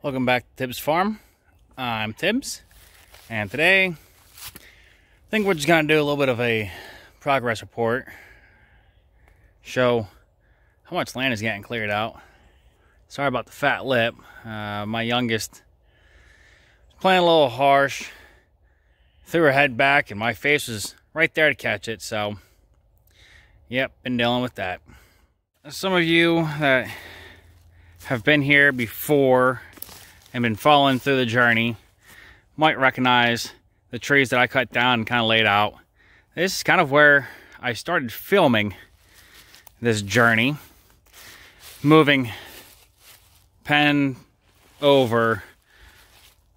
Welcome back to Tibbs Farm. I'm Tibbs, and today I think we're just going to do a little bit of a progress report. Show how much land is getting cleared out. Sorry about the fat lip. My youngest was playing a little harsh. Threw her head back, and my face was right there to catch it. So, yep, been dealing with that. Some of you that have been here before and been following through the journey might recognize the trees that I cut down and kind of laid out. This is kind of where I started filming this journey, moving pen over.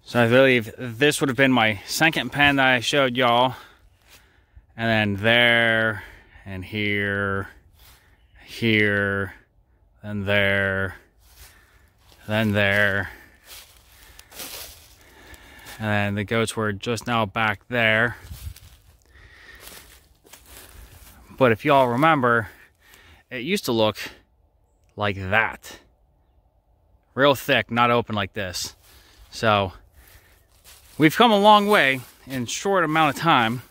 So I believe this would have been my second pen that I showed y'all, and then there, and here, here, and there, then there. And the goats were just now back there. But if y'all remember, it used to look like that. Real thick, not open like this. So we've come a long way in a short amount of time.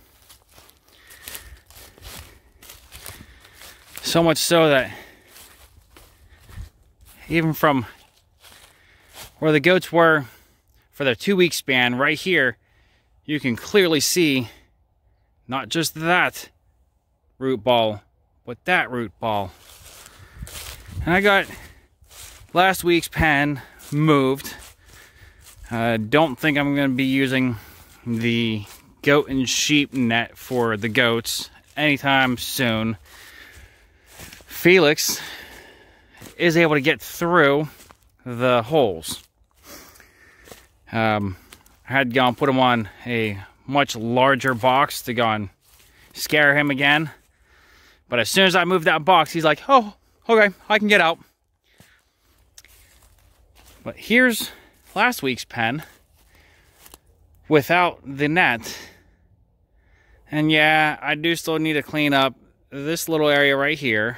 So much so that even from where the goats were for their 2 week span right here, you can clearly see not just that root ball, but that root ball. And I got last week's pen moved. I don't think I'm going to be using the goat and sheep net for the goats anytime soon. Felix is able to get through the holes. I had gone put him on a much larger box to go and scare him again. But as soon as I moved that box, he's like, oh, okay, I can get out. But here's last week's pen without the net. And yeah, I do still need to clean up this little area right here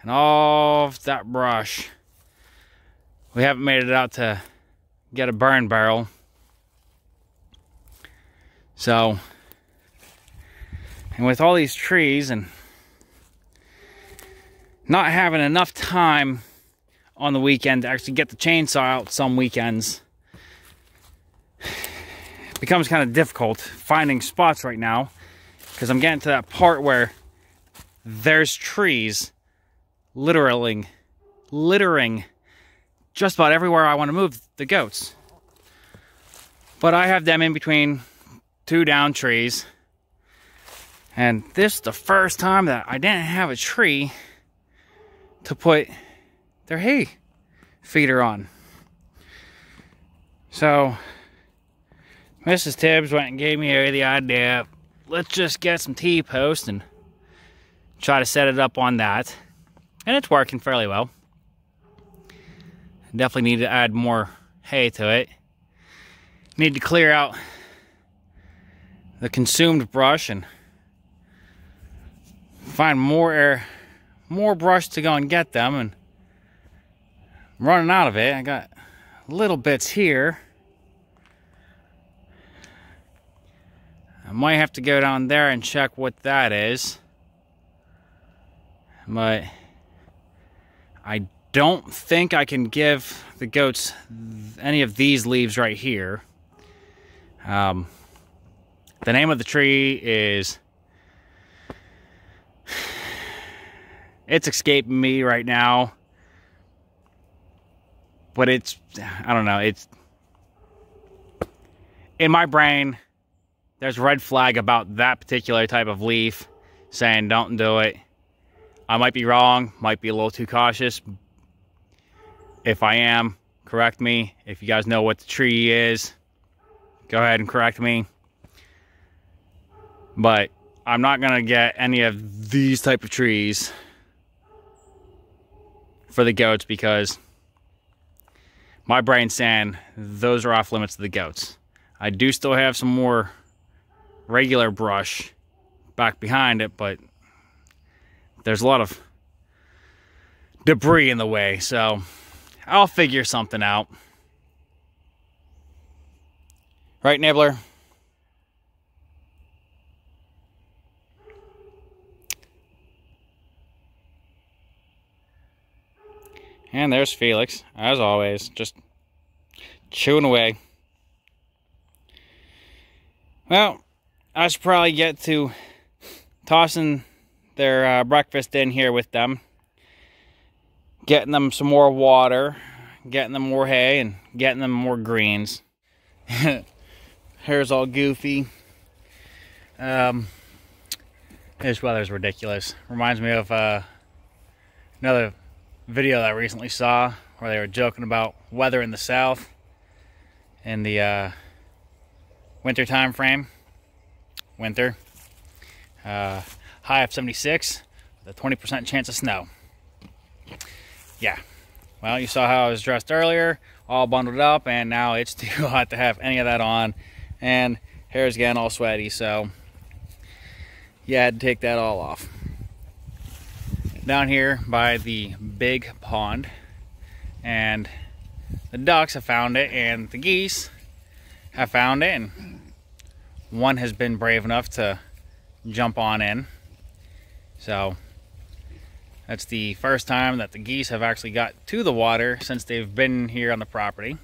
and all of that brush. We haven't made it out to get a burn barrel. So, and with all these trees and not having enough time on the weekend to actually get the chainsaw out some weekends, it becomes kind of difficult finding spots right now, because I'm getting to that part where there's trees littering just about everywhere I want to move the goats. But I have them in between two down trees. And this is the first time that I didn't have a tree to put their hay feeder on. So Mrs. Tibbs went and gave me the idea, let's just get some T-posts and try to set it up on that. And it's working fairly well. Definitely need to add more hay to it. Need to clear out the consumed brush and find more brush to go and get them. And I'm running out of it. I got little bits here. I might have to go down there and check what that is. But I don't think I can give the goats any of these leaves right here. The name of the tree is, it's escaping me right now, but it's, I don't know, it's, in my brain, there's a red flag about that particular type of leaf saying don't do it. I might be wrong, might be a little too cautious. If I am, correct me. If you guys know what the tree is, go ahead and correct me. But I'm not gonna get any of these type of trees for the goats because my brain's saying those are off limits to the goats. I do still have some more regular brush back behind it, but there's a lot of debris in the way, so I'll figure something out. Right, Nibbler? And there's Felix, as always, just chewing away. Well, I should probably get to tossing their breakfast in here with them. Getting them some more water, getting them more hay, and getting them more greens. Hair's all goofy. This weather's ridiculous. Reminds me of another video that I recently saw where they were joking about weather in the South in the winter time frame. Winter. High of 76 with a 20% chance of snow. Yeah. Well, you saw how I was dressed earlier, all bundled up, and now it's too hot to have any of that on. And hair's getting all sweaty, so yeah, I had to take that all off. Down here by the big pond, and the ducks have found it, and the geese have found it, and one has been brave enough to jump on in. So that's the first time that the geese have actually got to the water since they've been here on the property.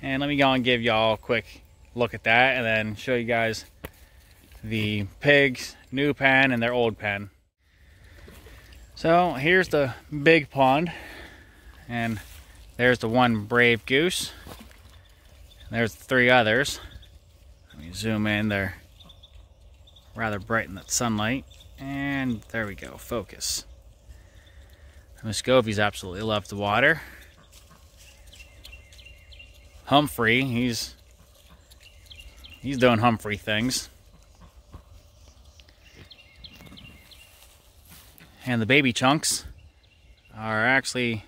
And let me go and give y'all a quick look at that, and then show you guys the pigs' new pen and their old pen. So here's the big pond, and there's the one brave goose. There's the three others. Let me zoom in. They're rather bright in that sunlight. And there we go, focus. Miss Govey's absolutely loved the water. Humphrey, he's doing Humphrey things. And the baby chunks are actually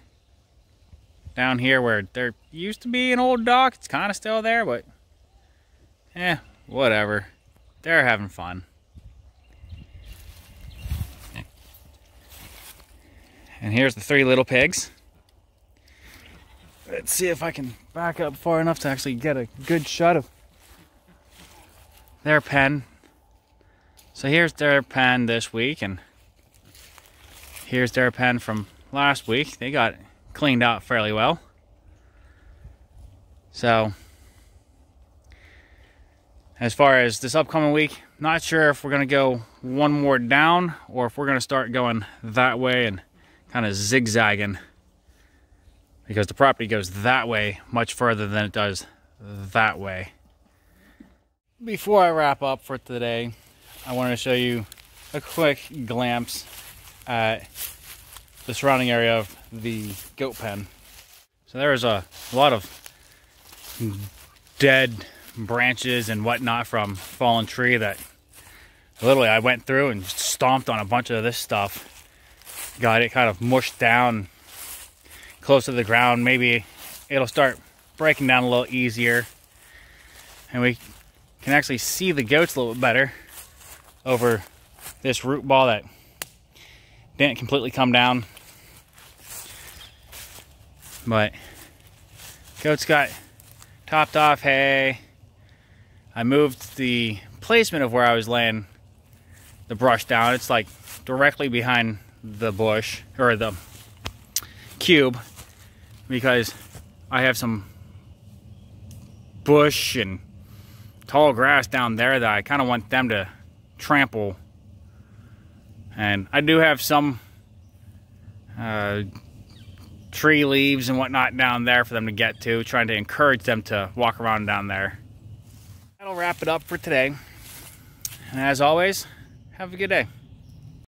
down here where there used to be an old dock. It's kind of still there, but whatever. They're having fun. And here's the three little pigs. Let's see if I can back up far enough to actually get a good shot of their pen. So here's their pen this week, and here's their pen from last week. They got cleaned out fairly well. So as far as this upcoming week, not sure if we're going to go one more down or if we're going to start going that way and kind of zigzagging, because the property goes that way much further than it does that way. Before I wrap up for today, I wanted to show you a quick glimpse at the surrounding area of the goat pen. So there is a lot of dead branches and whatnot from fallen tree that literally I went through and stomped on a bunch of this stuff. Got it kind of mushed down close to the ground. Maybe it'll start breaking down a little easier, and we can actually see the goats a little bit better over this root ball that didn't completely come down. But goats got topped off hay. I moved the placement of where I was laying the brush down. It's like directly behind the bush or the cube, because I have some bush and tall grass down there that I kind of want them to trample. And I do have some tree leaves and whatnot down there for them to get to, trying to encourage them to walk around down there. That'll wrap it up for today. And as always, have a good day.